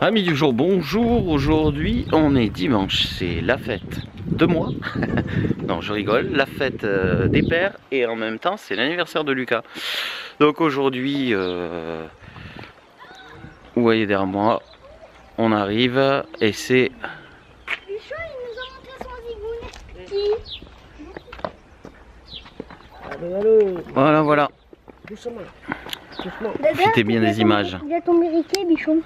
Amis du jour, bonjour. Aujourd'hui on est dimanche, c'est la fête de moi. Non, je rigole, la fête des pères et en même temps c'est l'anniversaire de Lucas. Donc aujourd'hui, vous voyez derrière moi, on arrive et c'est... Luchon, il nous a montré son zigoune. Allô, allô. Voilà, voilà. Doucement. Doucement. C'était bien des images. Il a ton mérité, Bichon.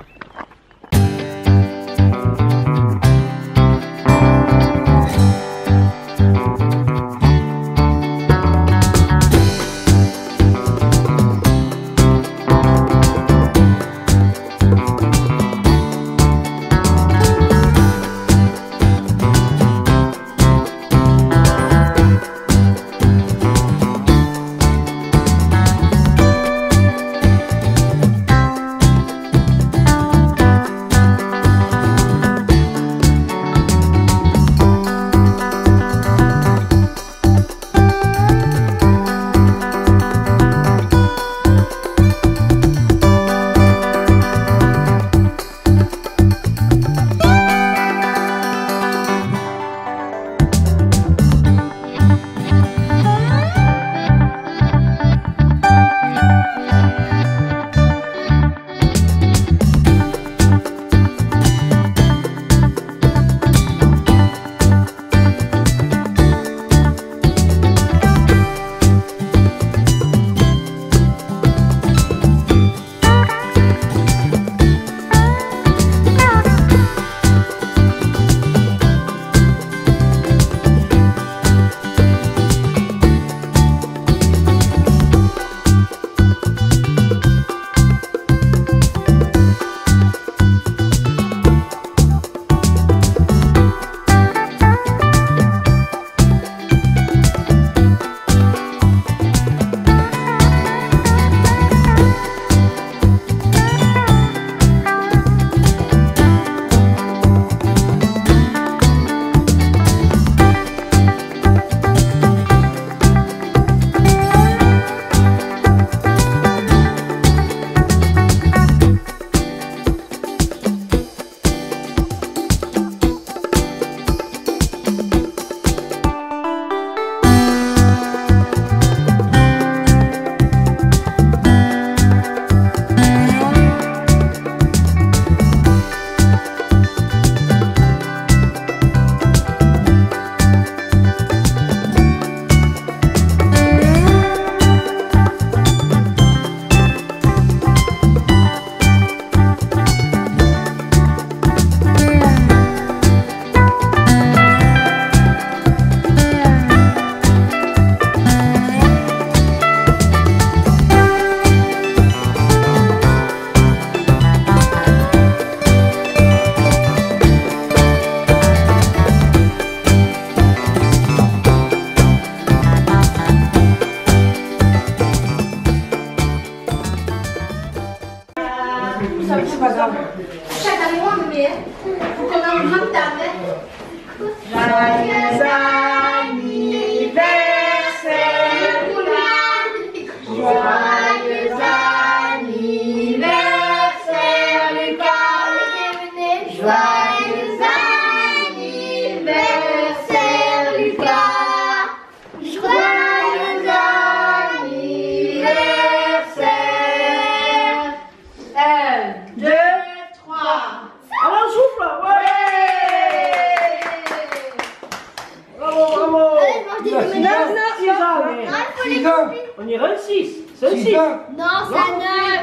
On ira le 6. C'est le 6. Non, c'est un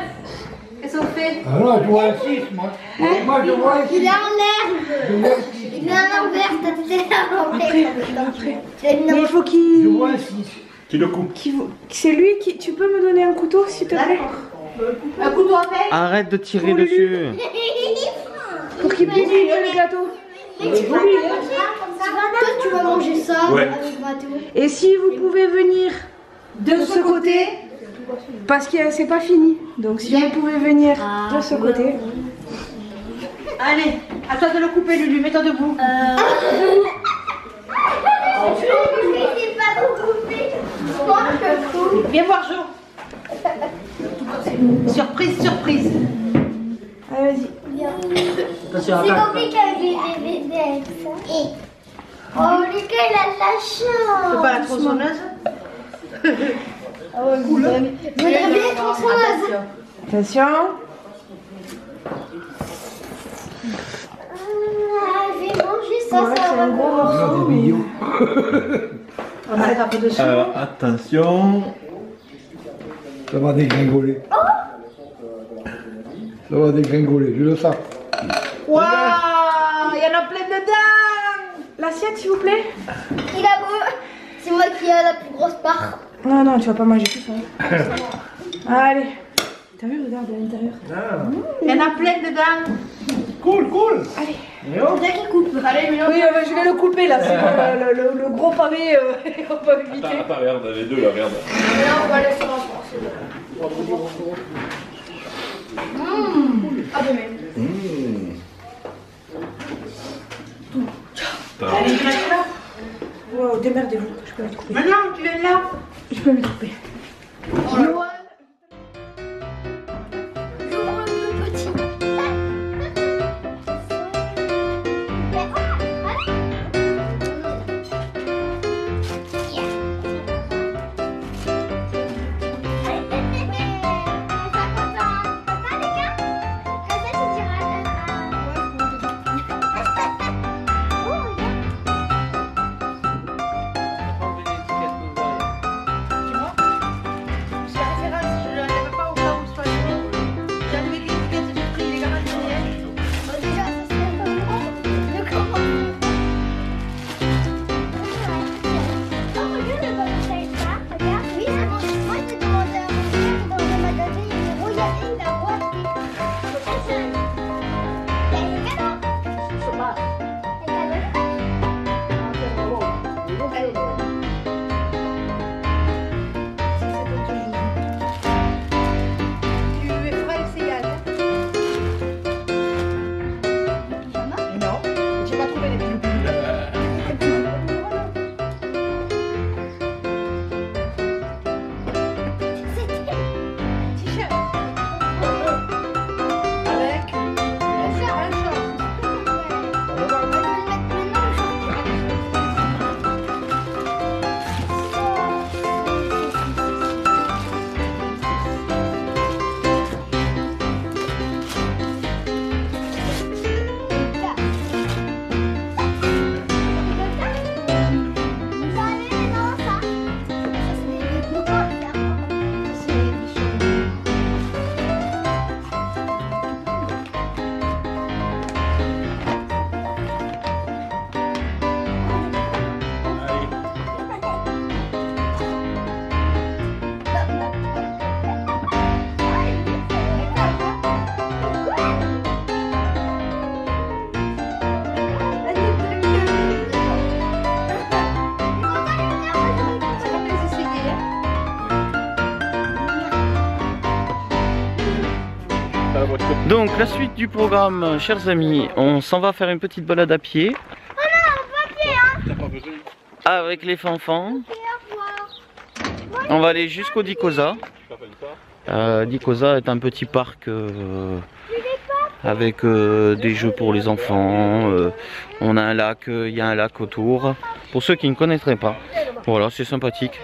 9. Qu'est-ce qu'on fait? Ah non, je vois un 6, moi. Moi, je vois un 6. Il est en l'air. Il est en l'air, t'as tout l'air. Mais il faut qu'il... Je vois un 6. Qui le coupe. C'est lui qui... Tu peux me donner un couteau, s'il te plaît? Un couteau en fait. Arrête de tirer dessus. Pour qu'il bouffe le gâteau. Mais tu vas manger comme ça. Toi, tu vas manger ça avec Mathéo. Et si vous pouvez venir... de ce côté, parce que c'est pas fini. Donc si vous pouvez venir de ce côté. Allez, à toi de le couper, Lulu, mets-toi debout. Viens voir Jo. Surprise, surprise. Allez, vas-y. bien. C'est compliqué avec les bébés avec ça. Et... Oh, Lucas, il a de la chance. C'est pas la tronçonneuse? Ah ouais, cool. Vous avez bien la tronçonneuse. Attention. J'ai mangé ça, ouais, ça va bon. On arrête un peu de chou. Alors, attention. Ça va dégringoler. Oh, ça va dégringoler, je le sens. Waouh, il y en a plein dedans. L'assiette, s'il vous plaît. Il a beau. C'est moi qui ai la plus grosse part. Non, non, tu vas pas manger tout ça. Allez. T'as vu, regarde à l'intérieur. Ah. Il y en a plein dedans. Cool, cool. Allez. On dirait qu'il coupe. Allez, Milo. Oui, je vais le couper là, c'est le gros pavé. On peut éviter. Attends, merde, les deux là, merde. Là, on va laisser en Ah, de même. Allez, je reste là. Wow, démerdez-vous, je peux me couper. Mais non, tu viens là. Je peux me couper. Donc la suite du programme, chers amis, on s'en va faire une petite balade à pied. Oh non, pas pied, hein. Avec les fanfans. On va aller jusqu'au Dicosa. Dicosa est un petit parc avec des jeux pour les enfants. On a un lac, il y a un lac autour. Pour ceux qui ne connaîtraient pas, voilà, c'est sympathique.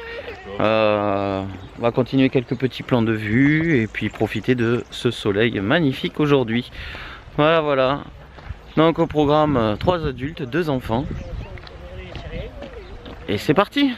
On va continuer quelques petits plans de vue et puis profiter de ce soleil magnifique aujourd'hui. Voilà, voilà. Donc au programme, 3 adultes, 2 enfants. Et c'est parti.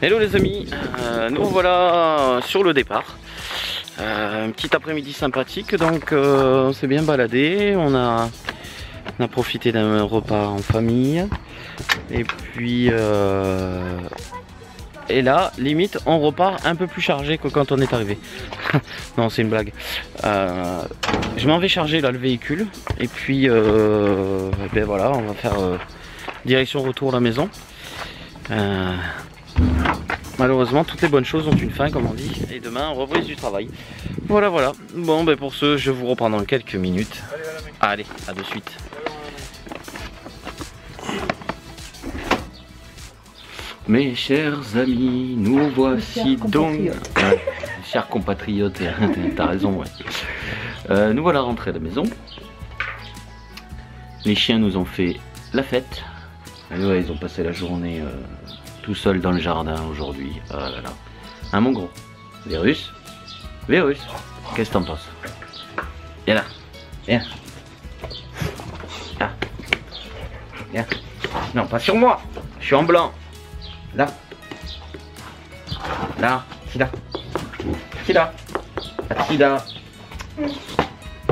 Hello les amis, nous voilà sur le départ. Un petit après-midi sympathique, donc on s'est bien baladé, on a profité d'un repas en famille. Et puis et là, limite, on repart un peu plus chargé que quand on est arrivé. Non, c'est une blague. Je m'en vais charger là le véhicule. Et puis, ben voilà, on va faire direction retour à la maison. Malheureusement, toutes les bonnes choses ont une fin, comme on dit. Et demain, on reprise du travail. Voilà, voilà. Bon, ben pour ce, je vous reprends dans quelques minutes. Allez, à de suite. Mes chers amis, nous voici donc... Chers compatriotes, t'as raison, ouais. Nous voilà rentrés à la maison. Les chiens nous ont fait la fête. Et ouais, ils ont passé la journée tout seuls dans le jardin aujourd'hui. Ah là là. Hein, mon gros? Vérus? Vérus? Qu'est-ce que t'en penses? Viens là. Viens. Là. Viens. Non, pas sur moi. Je suis en blanc. Là, là, c'est là, c'est là, c'est là.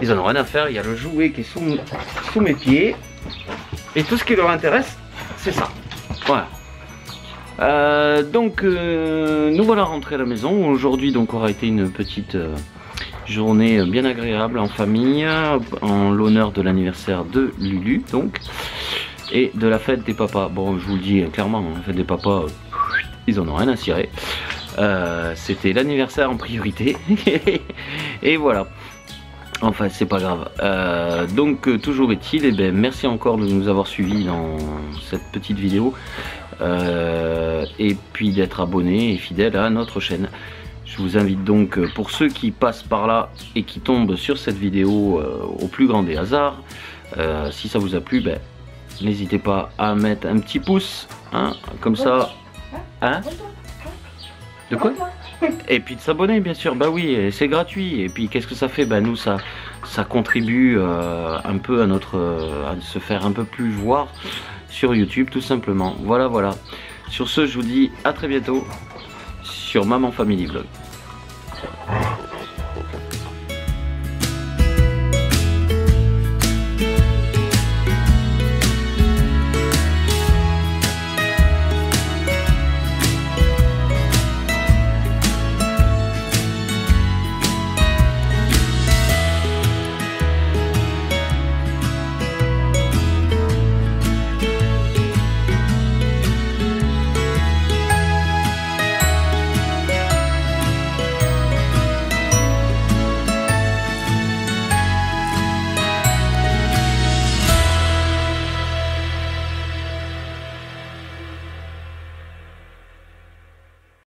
Ils en ont rien à faire, il y a le jouet qui est sous mes pieds. Et tout ce qui leur intéresse, c'est ça. Voilà. Donc, nous voilà rentrés à la maison. Aujourd'hui, donc, aura été une petite journée bien agréable en famille, en l'honneur de l'anniversaire de Lulu, donc. Et de la fête des papas. Bon, je vous le dis clairement, la fête des papas, ils en ont rien à cirer. C'était l'anniversaire en priorité. Et voilà. Enfin, c'est pas grave. Donc, toujours est-il, et ben, merci encore de nous avoir suivis dans cette petite vidéo. Et puis d'être abonné et fidèle à notre chaîne. Je vous invite donc, pour ceux qui passent par là et qui tombent sur cette vidéo au plus grand des hasards, si ça vous a plu, ben, n'hésitez pas à mettre un petit pouce, hein, comme ça, hein, de quoi, et puis de s'abonner bien sûr, bah oui, c'est gratuit, et puis qu'est-ce que ça fait, bah nous ça contribue un peu à notre, à se faire un peu plus voir sur YouTube tout simplement, voilà, voilà, sur ce je vous dis à très bientôt sur Maman Family Vlog.